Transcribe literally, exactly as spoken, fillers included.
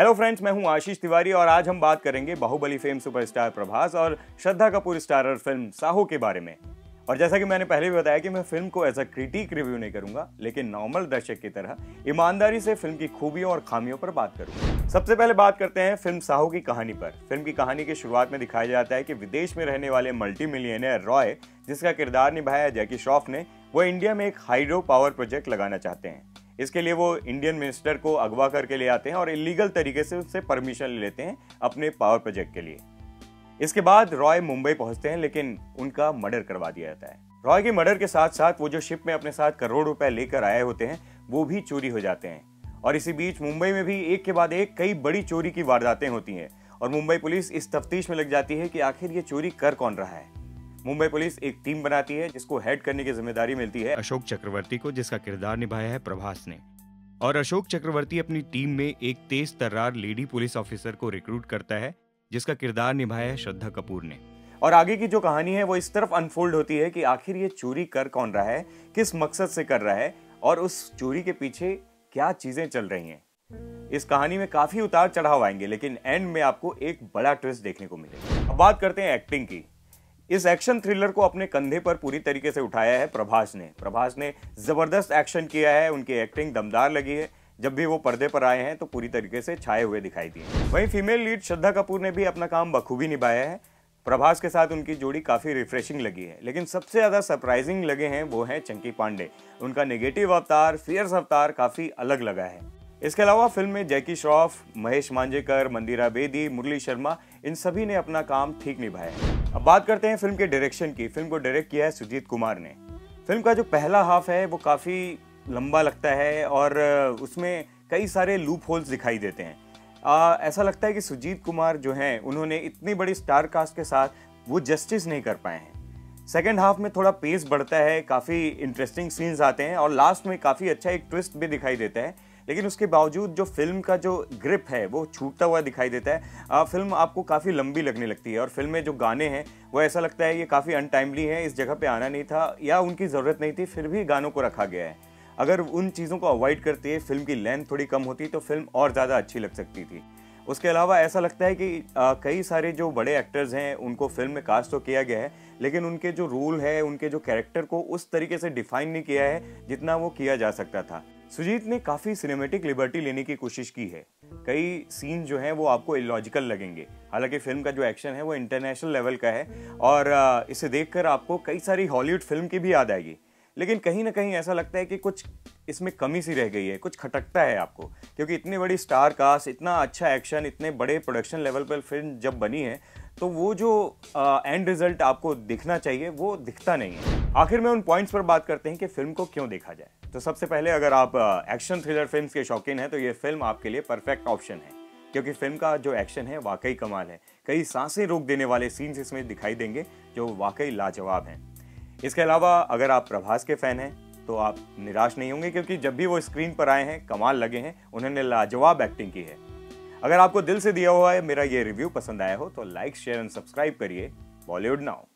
Hello friends, मैं हूं आशीष तिवारी और आज हम बात करेंगे बाहुबली फेम सुपरस्टार प्रभास और श्रद्धा कपूर स्टारर फिल्म साहो के बारे में। और जैसा कि मैंने पहले भी बताया कि मैं फिल्म को एज अ क्रिटिक रिव्यू नहीं करूंगा, लेकिन नॉर्मल दर्शक की तरह ईमानदारी से फिल्म की खूबियों और खामियों पर बात करूंगा। सबसे पहले बात करते हैं फिल्म साहो की कहानी पर। फिल्म की कहानी की शुरुआत में दिखाया जाता है कि विदेश में रहने वाले मल्टी मिलियनियर रॉय, जिसका किरदार निभाया जैकी श्रॉफ ने, वो इंडिया में एक हाइड्रो पावर प्रोजेक्ट लगाना चाहते हैं। इसके लिए वो इंडियन मिनिस्टर को अगवा करके ले आते हैं और इलीगल तरीके से उससे परमिशन ले लेते हैं अपने पावर प्रोजेक्ट के लिए। इसके बाद रॉय मुंबई पहुंचते हैं, लेकिन उनका मर्डर करवा दिया जाता है। रॉय के मर्डर के साथ साथ वो जो शिप में अपने साथ करोड़ रुपए लेकर आए होते हैं वो भी चोरी हो जाते हैं। और इसी बीच मुंबई में भी एक के बाद एक कई बड़ी चोरी की वारदातें होती हैं और मुंबई पुलिस इस तफ्तीश में लग जाती है कि आखिर ये चोरी कर कौन रहा है। मुंबई पुलिस एक टीम बनाती है जिसको हेड करने की जिम्मेदारी मिलती है अशोक चक्रवर्ती को, जिसका किरदार निभाया है प्रभास ने। और अशोक चक्रवर्ती अपनी टीम में एक तेज तर्रार लेडी पुलिस ऑफिसर को रिक्रूट करता है, जिसका किरदार निभाया है श्रद्धा कपूर ने। और आगे की जो कहानी है वो इस तरफ अनफोल्ड होती है कि आखिर ये चोरी कर कौन रहा है, किस मकसद से कर रहा है और उस चोरी के पीछे क्या चीजें चल रही हैं। इस कहानी में काफी उतार चढ़ाव आएंगे, लेकिन एंड में आपको एक बड़ा ट्विस्ट देखने को मिलेगा। अब बात करते हैं एक्टिंग की। इस एक्शन थ्रिलर को अपने कंधे पर पूरी तरीके से उठाया है प्रभास ने। प्रभास ने जबरदस्त एक्शन किया है, उनकी एक्टिंग दमदार लगी है। जब भी वो पर्दे पर आए हैं तो पूरी तरीके से छाए हुए दिखाई दिए। वहीं फीमेल लीड श्रद्धा कपूर ने भी अपना काम बखूबी निभाया है। प्रभास के साथ उनकी जोड़ी काफ़ी रिफ्रेशिंग लगी है, लेकिन सबसे ज़्यादा सरप्राइजिंग लगे हैं वो हैं चंकी पांडे। उनका नेगेटिव अवतार, फियर्स अवतार काफ़ी अलग लगा है। इसके अलावा फिल्म में जैकी श्रॉफ, महेश मांजरेकर, मंदिरा बेदी, मुरली शर्मा, इन सभी ने अपना काम ठीक निभाया है। अब बात करते हैं फिल्म के डायरेक्शन की। फिल्म को डायरेक्ट किया है सुजीत कुमार ने। फिल्म का जो पहला हाफ है वो काफ़ी लंबा लगता है और उसमें कई सारे लूप होल्स दिखाई देते हैं। आ, ऐसा लगता है कि सुजीत कुमार जो हैं उन्होंने इतनी बड़ी स्टार कास्ट के साथ वो जस्टिस नहीं कर पाए हैं। सेकेंड हाफ में थोड़ा पेस बढ़ता है, काफ़ी इंटरेस्टिंग सीन्स आते हैं और लास्ट में काफ़ी अच्छा एक ट्विस्ट भी दिखाई देता है। लेकिन उसके बावजूद जो फिल्म का जो ग्रिप है वो छूटता हुआ दिखाई देता है। आ, फिल्म आपको काफ़ी लंबी लगने लगती है और फिल्म में जो गाने हैं वो ऐसा लगता है ये काफ़ी अनटाइमली है, इस जगह पे आना नहीं था या उनकी ज़रूरत नहीं थी, फिर भी गानों को रखा गया है। अगर उन चीज़ों को अवॉइड करते फिल्म की लेंथ थोड़ी कम होती तो फिल्म और ज़्यादा अच्छी लग सकती थी। उसके अलावा ऐसा लगता है कि आ, कई सारे जो बड़े एक्टर्स हैं उनको फिल्म में कास्ट तो किया गया है, लेकिन उनके जो रोल है, उनके जो कैरेक्टर को उस तरीके से डिफाइन नहीं किया है जितना वो किया जा सकता था। सुजीत ने काफ़ी सिनेमैटिक लिबर्टी लेने की कोशिश की है। कई सीन जो हैं वो आपको इलॉजिकल लगेंगे। हालांकि फिल्म का जो एक्शन है वो इंटरनेशनल लेवल का है और इसे देखकर आपको कई सारी हॉलीवुड फिल्म की भी याद आएगी, लेकिन कहीं ना कहीं ऐसा लगता है कि कुछ इसमें कमी सी रह गई है, कुछ खटकता है आपको। क्योंकि इतनी बड़ी स्टार कास्ट, इतना अच्छा एक्शन, इतने बड़े प्रोडक्शन लेवल पर फिल्म जब बनी है तो वो जो एंड रिजल्ट आपको दिखना चाहिए वो दिखता नहीं है। आखिर में उन पॉइंट्स पर बात करते हैं कि फिल्म को क्यों देखा जाए। तो सबसे पहले अगर आप एक्शन थ्रिलर फिल्म्स के शौकीन हैं तो ये फिल्म आपके लिए परफेक्ट ऑप्शन है, क्योंकि फिल्म का जो एक्शन है वाकई कमाल है। कई सांसें रोक देने वाले सीन्स इसमें दिखाई देंगे जो वाकई लाजवाब हैं। इसके अलावा अगर आप प्रभास के फैन हैं तो आप निराश नहीं होंगे, क्योंकि जब भी वो स्क्रीन पर आए हैं कमाल लगे हैं, उन्होंने लाजवाब एक्टिंग की है। अगर आपको दिल से दिया हुआ है मेरा ये रिव्यू पसंद आया हो तो लाइक, शेयर एंड सब्सक्राइब करिए। बॉलीवुड नाउ।